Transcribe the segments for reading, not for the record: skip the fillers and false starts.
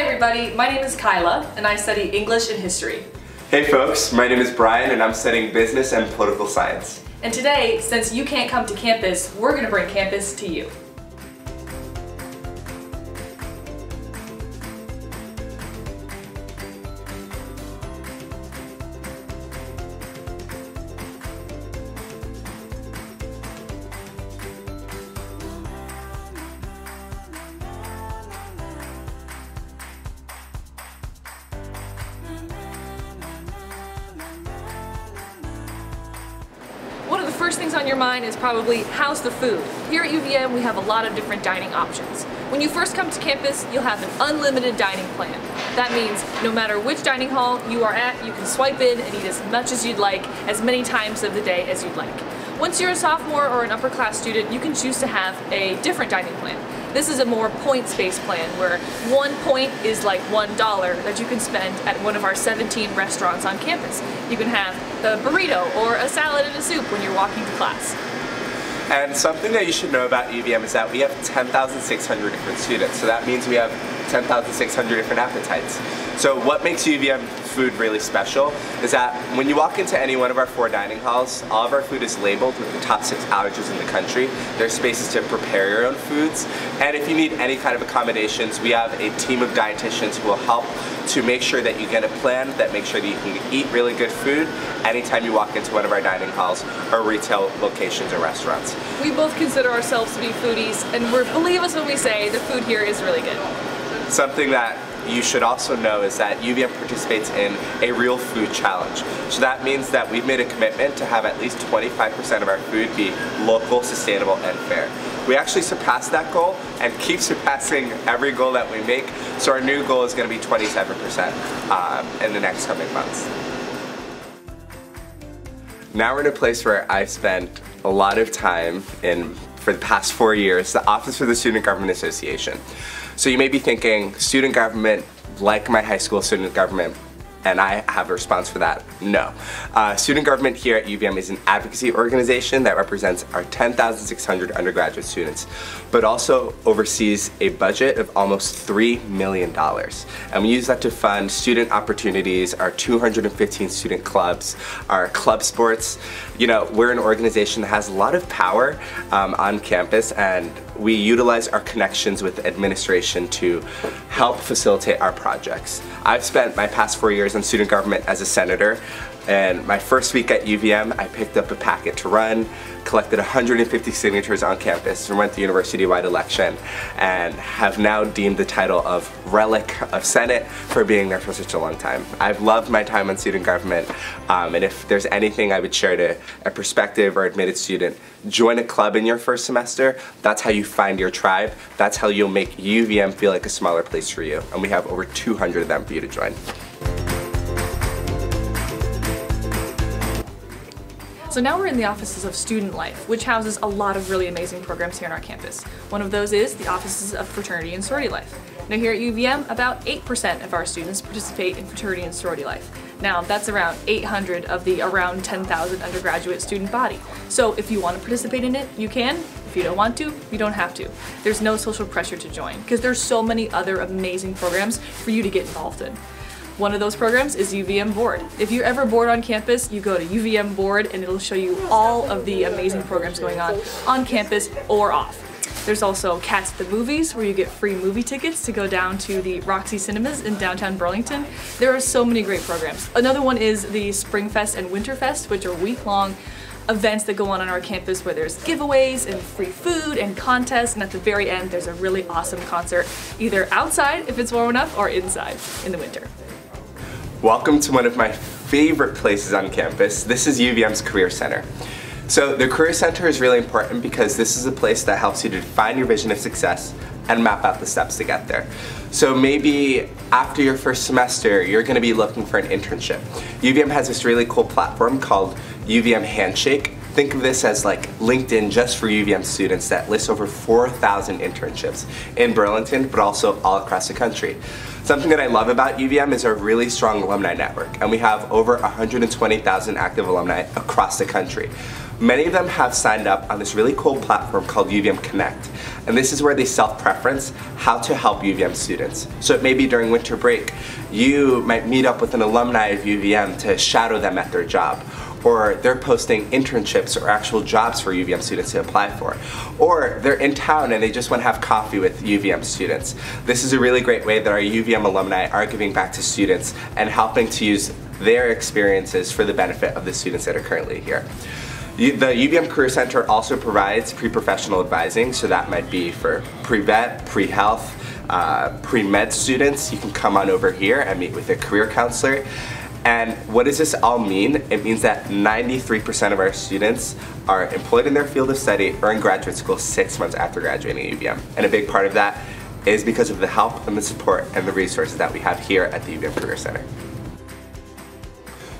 Hi everybody, my name is Kyla and I study English and History. Hey folks, my name is Brian and I'm studying Business and Political Science. And today, since you can't come to campus, we're going to bring campus to you. First things on your mind is probably, how's the food? Here at UVM we have a lot of different dining options. When you first come to campus, you'll have an unlimited dining plan. That means no matter which dining hall you are at, you can swipe in and eat as much as you'd like, as many times of the day as you'd like. Once you're a sophomore or an upper-class student, you can choose to have a different dining plan. This is a more points-based plan where 1 point is like $1 that you can spend at one of our 17 restaurants on campus. You can have a burrito or a salad and a soup when you're walking to class. And something that you should know about UVM is that we have 10,600 different students, so that means we have 10,600 different appetites. So what makes UVM food really special is that when you walk into any one of our 4 dining halls, all of our food is labeled with the top 6 outages in the country. There's spaces to prepare your own foods, and if you need any kind of accommodations, we have a team of dietitians who will help to make sure that you get a plan that makes sure that you can eat really good food anytime you walk into one of our dining halls or retail locations or restaurants. We both consider ourselves to be foodies, and believe us when we say the food here is really good. Something that you should also know is that UVM participates in a real food challenge. So that means that we've made a commitment to have at least 25% of our food be local, sustainable, and fair. We actually surpassed that goal and keep surpassing every goal that we make. So our new goal is going to be 27% in the next coming months. Now we're in a place where I've spent a lot of time in, for the past 4 years, the Office for the Student Government Association. So you may be thinking, student government, like my high school student government, and I have a response for that. No. Student government here at UVM is an advocacy organization that represents our 10,600 undergraduate students, but also oversees a budget of almost $3 million. And we use that to fund student opportunities, our 215 student clubs, our club sports. You know, we're an organization that has a lot of power on campus, and we utilize our connections with administration to help facilitate our projects. I've spent my past 4 years on student government as a senator, and my first week at UVM I picked up a packet to run, collected 150 signatures on campus and went the university-wide election, and have now deemed the title of Relic of Senate for being there for such a long time. I've loved my time on student government, and if there's anything I would share to a prospective or admitted student, join a club in your first semester. That's how you find your tribe. That's how you'll make UVM feel like a smaller place for you, and we have over 200 of them for you to join. So now we're in the offices of student life, which houses a lot of really amazing programs here on our campus. One of those is the offices of fraternity and sorority life. Now here at UVM, about 8% of our students participate in fraternity and sorority life. Now that's around 800 of the around 10,000 undergraduate student body. So if you want to participate in it, you can. If you don't want to, you don't have to. There's no social pressure to join because there's so many other amazing programs for you to get involved in. One of those programs is UVM Board. If you're ever bored on campus, you go to UVM Board and it'll show you all of the amazing programs going on campus or off. There's also Cats at the Movies, where you get free movie tickets to go down to the Roxy Cinemas in downtown Burlington. There are so many great programs. Another one is the Springfest and Winterfest, which are week-long events that go on our campus where there's giveaways and free food and contests, and at the very end there's a really awesome concert, either outside if it's warm enough or inside in the winter. Welcome to one of my favorite places on campus. This is UVM's Career Center. So the Career Center is really important because this is a place that helps you to define your vision of success and map out the steps to get there. So maybe after your first semester, you're going to be looking for an internship. UVM has this really cool platform called UVM Handshake. Think of this as like LinkedIn just for UVM students that lists over 4,000 internships in Burlington, but also all across the country. Something that I love about UVM is our really strong alumni network, and we have over 120,000 active alumni across the country. Many of them have signed up on this really cool platform called UVM Connect, and this is where they self-preference how to help UVM students. So it may be during winter break, you might meet up with an alumni of UVM to shadow them at their job, or they're posting internships or actual jobs for UVM students to apply for, or they're in town and they just want to have coffee with UVM students. This is a really great way that our UVM alumni are giving back to students and helping to use their experiences for the benefit of the students that are currently here. The UVM Career Center also provides pre-professional advising, so that might be for pre-vet, pre-health, pre-med students. You can come on over here and meet with a career counselor. And what does this all mean? It means that 93% of our students are employed in their field of study or in graduate school 6 months after graduating at UVM. And a big part of that is because of the help and the support and the resources that we have here at the UVM Career Center.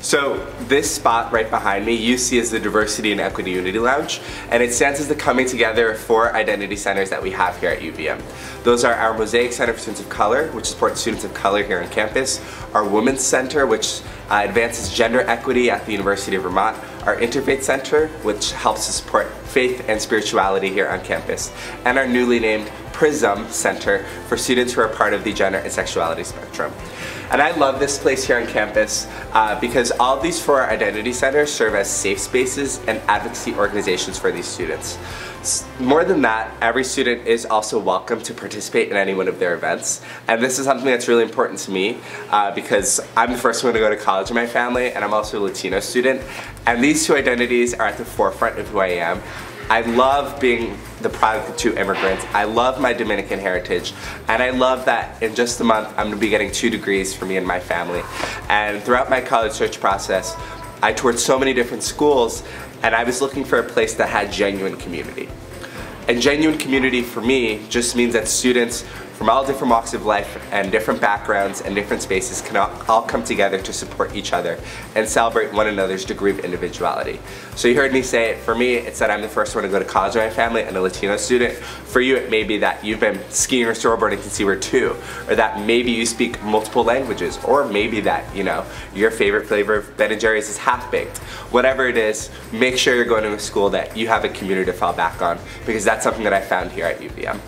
So this spot right behind me you see is the Diversity and Equity Unity Lounge, and it stands as the coming together of 4 identity centers that we have here at UVM. Those are our Mosaic Center for Students of Color, which supports students of color here on campus, our Women's Center, which advances gender equity at the University of Vermont, our Interfaith Center, which helps to support faith and spirituality here on campus, and our newly named PRISM Center for students who are part of the gender and sexuality spectrum. And I love this place here on campus because all these 4 identity centers serve as safe spaces and advocacy organizations for these students. More than that, every student is also welcome to participate in any one of their events. And this is something that's really important to me because I'm the first one to go to college in my family, and I'm also a Latino student. And these 2 identities are at the forefront of who I am. I love being the product of 2 immigrants. I love my Dominican heritage, and I love that in just a month I'm going to be getting 2 degrees for me and my family. And throughout my college search process, I toured so many different schools, and I was looking for a place that had genuine community. And genuine community for me just means that students from all different walks of life and different backgrounds and different spaces can all come together to support each other and celebrate one another's degree of individuality. So you heard me say it. For me, it's that I'm the first one to go to college in my family and a Latino student. For you, it may be that you've been skiing or snowboarding since you were 2, or that maybe you speak multiple languages, or maybe that, you know, your favorite flavor of Ben & Jerry's is half-baked. Whatever it is, make sure you're going to a school that you have a community to fall back on, because that's something that I found here at UVM.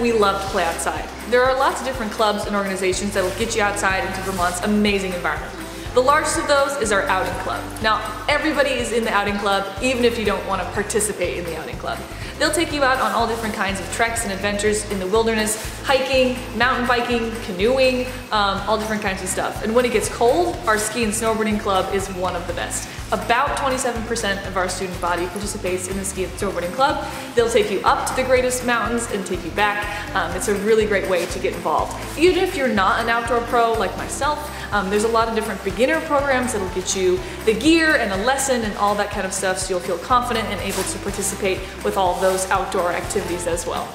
We love to play outside. There are lots of different clubs and organizations that will get you outside into Vermont's amazing environment. The largest of those is our Outing Club. Now, everybody is in the Outing Club, even if you don't want to participate in the Outing Club. They'll take you out on all different kinds of treks and adventures in the wilderness, hiking, mountain biking, canoeing, all different kinds of stuff. And when it gets cold, our Ski and Snowboarding Club is one of the best. About 27% of our student body participates in the Ski and Snowboarding Club. They'll take you up to the greatest mountains and take you back. It's a really great way to get involved. Even if you're not an outdoor pro like myself, there's a lot of different beginner programs that'll get you the gear and a lesson and all that kind of stuff, so you'll feel confident and able to participate with all those outdoor activities as well.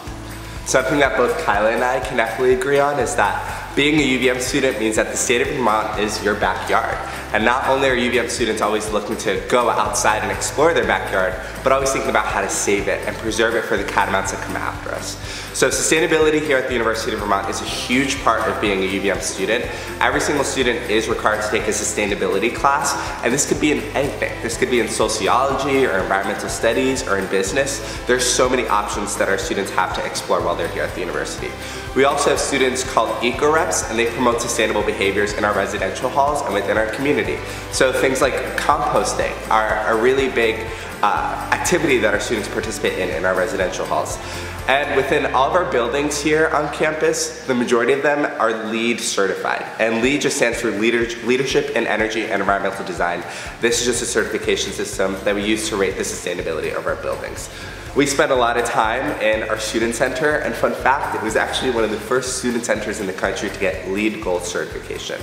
Something that both Kyla and I can definitely agree on is that being a UVM student means that the state of Vermont is your backyard. And not only are UVM students always looking to go outside and explore their backyard, but always thinking about how to save it and preserve it for the catamounts that come after us. So sustainability here at the University of Vermont is a huge part of being a UVM student. Every single student is required to take a sustainability class, and this could be in anything. This could be in sociology or environmental studies or in business. There's so many options that our students have to explore while they're here at the university. We also have students called EcoReps, and they promote sustainable behaviors in our residential halls and within our community. So things like composting are a really big activity that our students participate in our residential halls. And within all of our buildings here on campus, the majority of them are LEED certified. And LEED just stands for Leadership in Energy and Environmental Design. This is just a certification system that we use to rate the sustainability of our buildings. We spent a lot of time in our student center, and fun fact, it was actually one of the first student centers in the country to get LEED Gold certification.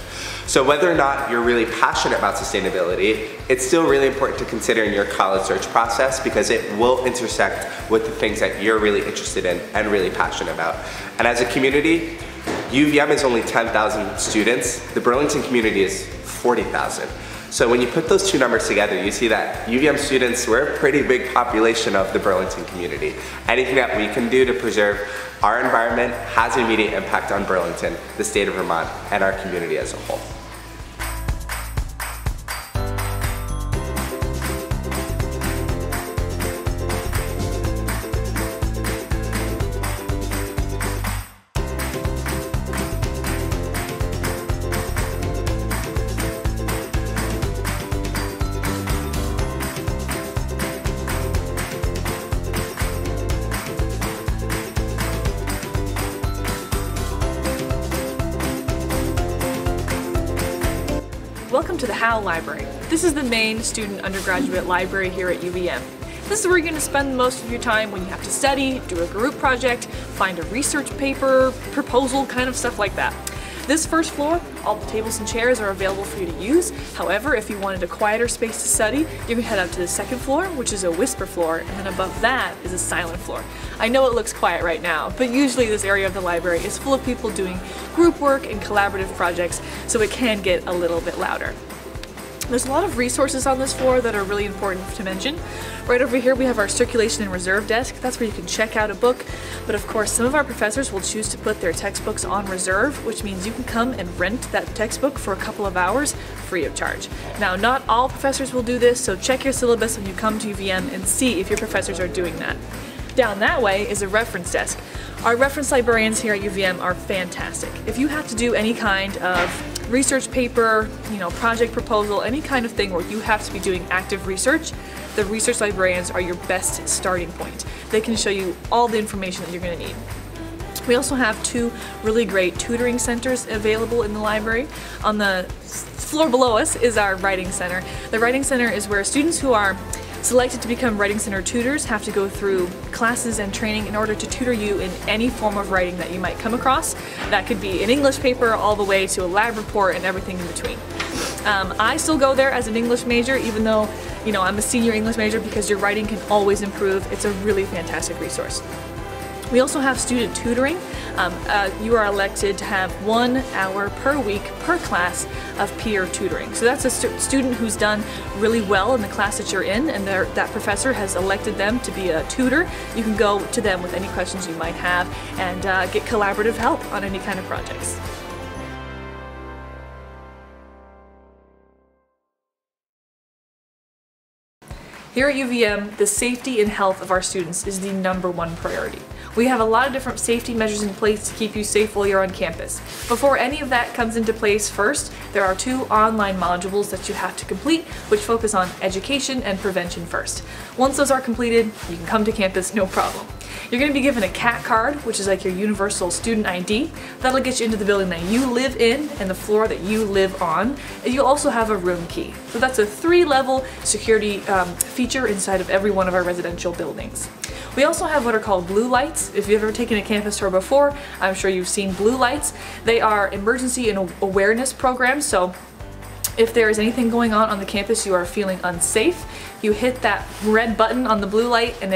So whether or not you're really passionate about sustainability, it's still really important to consider in your college search process, because it will intersect with the things that you're really interested in and really passionate about. And as a community, UVM is only 10,000 students. The Burlington community is 40,000. So when you put those two numbers together, you see that UVM students, we're a pretty big population of the Burlington community. Anything that we can do to preserve our environment has an immediate impact on Burlington, the state of Vermont, and our community as a whole. Welcome to the Howe Library. This is the main student undergraduate library here at UVM. This is where you're going to spend most of your time when you have to study, do a group project, find a research paper, proposal, kind of stuff like that. This first floor, all the tables and chairs are available for you to use. However, if you wanted a quieter space to study, you can head up to the second floor, which is a whisper floor, and then above that is a silent floor. I know it looks quiet right now, but usually this area of the library is full of people doing group work and collaborative projects, so it can get a little bit louder. There's a lot of resources on this floor that are really important to mention. Right over here we have our circulation and reserve desk. That's where you can check out a book, but of course some of our professors will choose to put their textbooks on reserve, which means you can come and rent that textbook for a couple of hours free of charge. Now, not all professors will do this, so check your syllabus when you come to UVM and see if your professors are doing that. Down that way is a reference desk. Our reference librarians here at UVM are fantastic. If you have to do any kind of research paper, project proposal, any kind of thing where you have to be doing active research, the research librarians are your best starting point. They can show you all the information that you're going to need. We also have two really great tutoring centers available in the library. On the floor below us is our writing center. The writing center is where students who are selected to become Writing Center tutors have to go through classes and training in order to tutor you in any form of writing that you might come across. That could be an English paper all the way to a lab report and everything in between. I still go there as an English major, even though I'm a senior English major, because your writing can always improve. It's a really fantastic resource. We also have student tutoring. You are elected to have 1 hour per week per class of peer tutoring. So that's a student who's done really well in the class that you're in, and that professor has elected them to be a tutor. You can go to them with any questions you might have and get collaborative help on any kind of projects. Here at UVM, the safety and health of our students is the #1 priority. We have a lot of different safety measures in place to keep you safe while you're on campus. Before any of that comes into place first, there are 2 online modules that you have to complete, which focus on education and prevention first. Once those are completed, you can come to campus, no problem. You're going to be given a CAT card, which is like your universal student ID. That'll get you into the building that you live in and the floor that you live on. And you'll also have a room key. So that's a 3-level security feature inside of every one of our residential buildings. We also have what are called blue lights. If you've ever taken a campus tour before, I'm sure you've seen blue lights. They are emergency and awareness programs. So if there is anything going on the campus, you are feeling unsafe, you hit that red button on the blue light and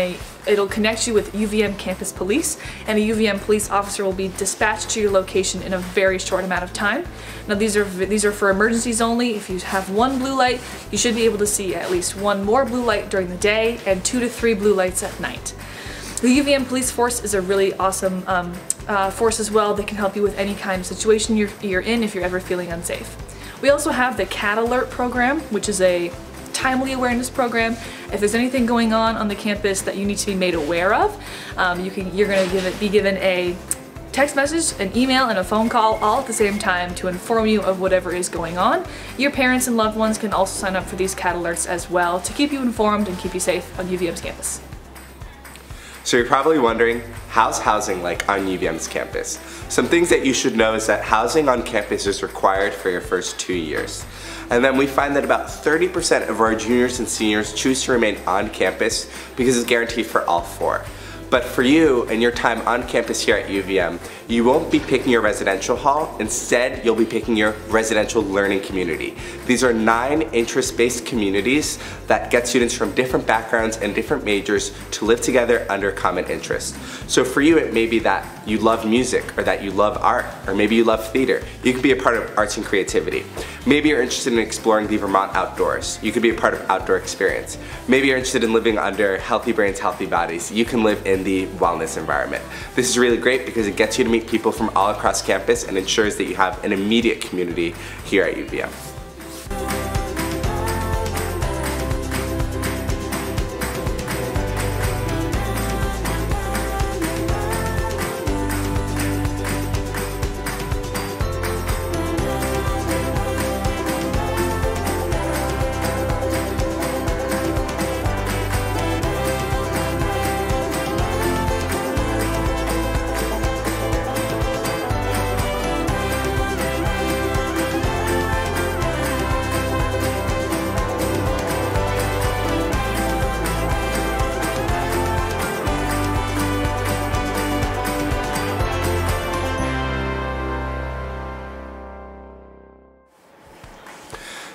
it'll connect you with UVM Campus Police, and a UVM police officer will be dispatched to your location in a very short amount of time. Now these are for emergencies only. If you have 1 blue light, you should be able to see at least 1 more blue light during the day and 2 to 3 blue lights at night. The UVM police force is a really awesome force as well. They can help you with any kind of situation you're in if you're ever feeling unsafe. We also have the CAT Alert program, which is a timely awareness program. If there's anything going on the campus that you need to be made aware of, you're going to be given a text message, an email, and a phone call all at the same time to inform you of whatever is going on. Your parents and loved ones can also sign up for these CAT Alerts as well to keep you informed and keep you safe on UVM's campus. So you're probably wondering, how's housing like on UVM's campus? Some things that you should know is that housing on campus is required for your first 2 years. And then we find that about 30% of our juniors and seniors choose to remain on campus because it's guaranteed for all four. But for you and your time on campus here at UVM, you won't be picking your residential hall. Instead, you'll be picking your residential learning community. These are 9 interest-based communities that get students from different backgrounds and different majors to live together under common interests. So for you, it may be that you love music, or that you love art, or maybe you love theater. You could be a part of arts and creativity. Maybe you're interested in exploring the Vermont outdoors. You could be a part of outdoor experience. Maybe you're interested in living under healthy brains, healthy bodies. You can live in the wellness environment. This is really great because it gets you to meet people from all across campus and ensures that you have an immediate community here at UVM.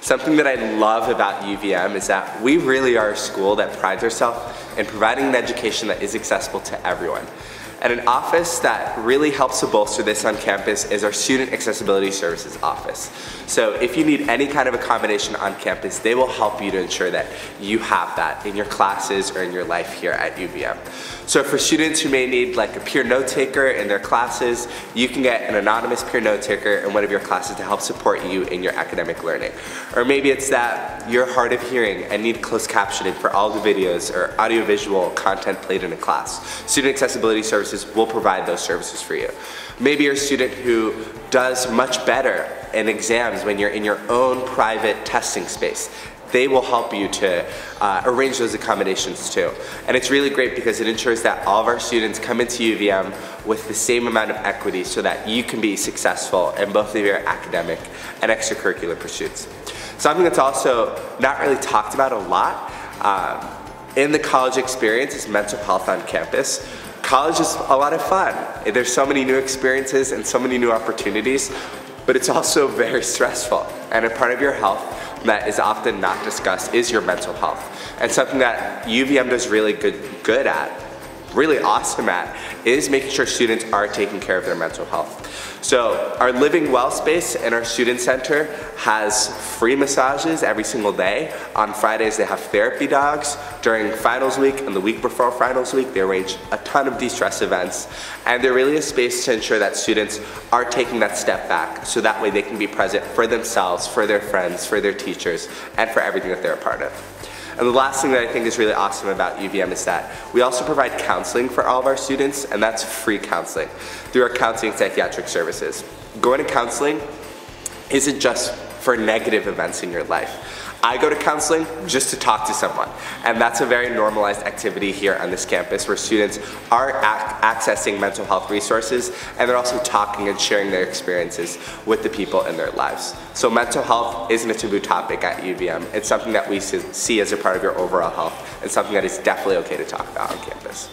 Something that I love about UVM is that we really are a school that prides herself in providing an education that is accessible to everyone. And an office that really helps to bolster this on campus is our Student Accessibility Services Office. So if you need any kind of accommodation on campus, they will help you to ensure that you have that in your classes or in your life here at UVM. So for students who may need like a peer note taker in their classes, you can get an anonymous peer note taker in one of your classes to help support you in your academic learning. Or maybe it's that you're hard of hearing and need closed captioning for all the videos or audiovisual content played in a class. Student Accessibility Services will provide those services for you. Maybe you're a student who does much better in exams when you're in your own private testing space. They will help you to arrange those accommodations too. And it's really great because it ensures that all of our students come into UVM with the same amount of equity so that you can be successful in both of your academic and extracurricular pursuits. Something that's also not really talked about a lot in the college experience is mental health on campus. College is a lot of fun. There's so many new experiences and so many new opportunities, but it's also very stressful. And a part of your health that is often not discussed is your mental health. And something that UVM does really good at, really awesome at, is making sure students are taking care of their mental health. So our Living Well space and our Student Center has free massages every single day. On Fridays they have therapy dogs. During finals week and the week before finals week they arrange a ton of de-stress events, and they're really a space to ensure that students are taking that step back so that way they can be present for themselves, for their friends, for their teachers, and for everything that they're a part of. And the last thing that I think is really awesome about UVM is that we also provide counseling for all of our students, and that's free counseling through our counseling and psychiatric services. Going to counseling isn't just for negative events in your life. I go to counseling just to talk to someone, and that's a very normalized activity here on this campus where students are accessing mental health resources, and they're also talking and sharing their experiences with the people in their lives. So mental health isn't a taboo topic at UVM. It's something that we see as a part of your overall health, and something that is definitely okay to talk about on campus.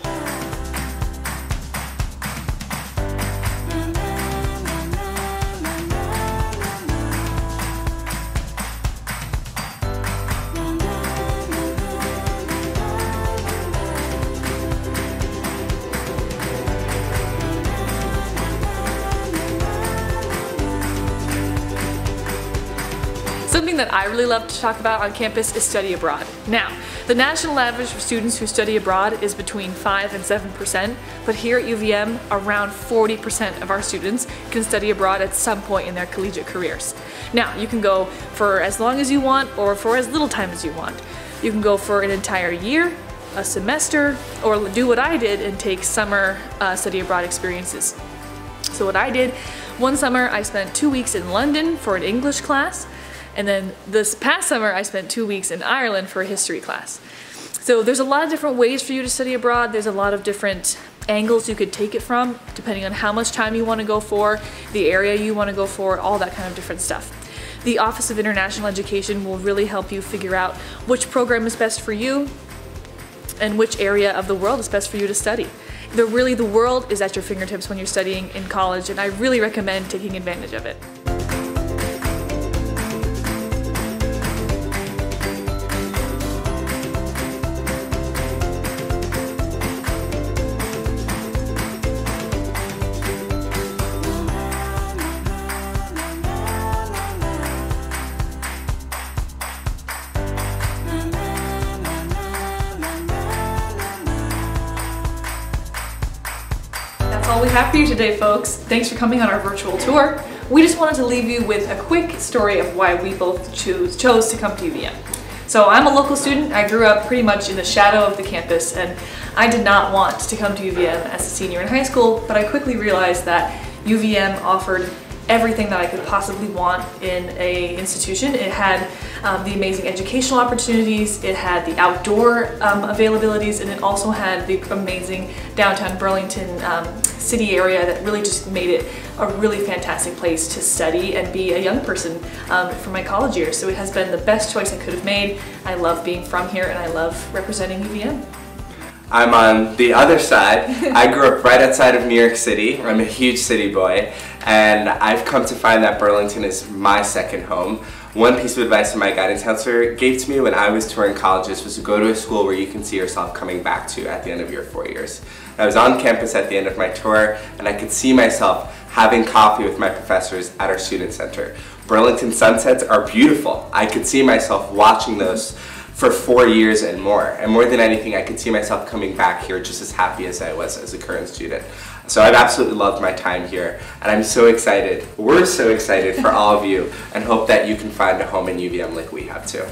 Something that I really love to talk about on campus is study abroad. Now, the national average for students who study abroad is between 5 and 7%, but here at UVM, around 40% of our students can study abroad at some point in their collegiate careers. Now, you can go for as long as you want or for as little time as you want. You can go for an entire year, a semester, or do what I did and take summer study abroad experiences. So what I did, one summer I spent 2 weeks in London for an English class. And then this past summer I spent 2 weeks in Ireland for a history class. So there's a lot of different ways for you to study abroad. There's a lot of different angles you could take it from, depending on how much time you want to go for, the area you want to go for, all that kind of different stuff. The Office of International Education will really help you figure out which program is best for you and which area of the world is best for you to study. Really, the world is at your fingertips when you're studying in college, and I really recommend taking advantage of it. That's all we have for you today, folks. Thanks for coming on our virtual tour. We just wanted to leave you with a quick story of why we both chose to come to UVM. So I'm a local student. I grew up pretty much in the shadow of the campus, and I did not want to come to UVM as a senior in high school, but I quickly realized that UVM offered everything that I could possibly want in an institution. It had the amazing educational opportunities, it had the outdoor availabilities, and it also had the amazing downtown Burlington city area that really just made it a really fantastic place to study and be a young person for my college years. So it has been the best choice I could have made. I love being from here, and I love representing UVM. I'm on the other side. I grew up right outside of New York City. I'm a huge city boy, and I've come to find that Burlington is my second home. One piece of advice my guidance counselor gave to me when I was touring colleges was to go to a school where you can see yourself coming back to at the end of your 4 years. I was on campus at the end of my tour, and I could see myself having coffee with my professors at our student center. Burlington sunsets are beautiful. I could see myself watching those for 4 years and more. And more than anything, I could see myself coming back here just as happy as I was as a current student. So I've absolutely loved my time here, and I'm so excited. We're so excited for all of you, and hope that you can find a home in UVM like we have too.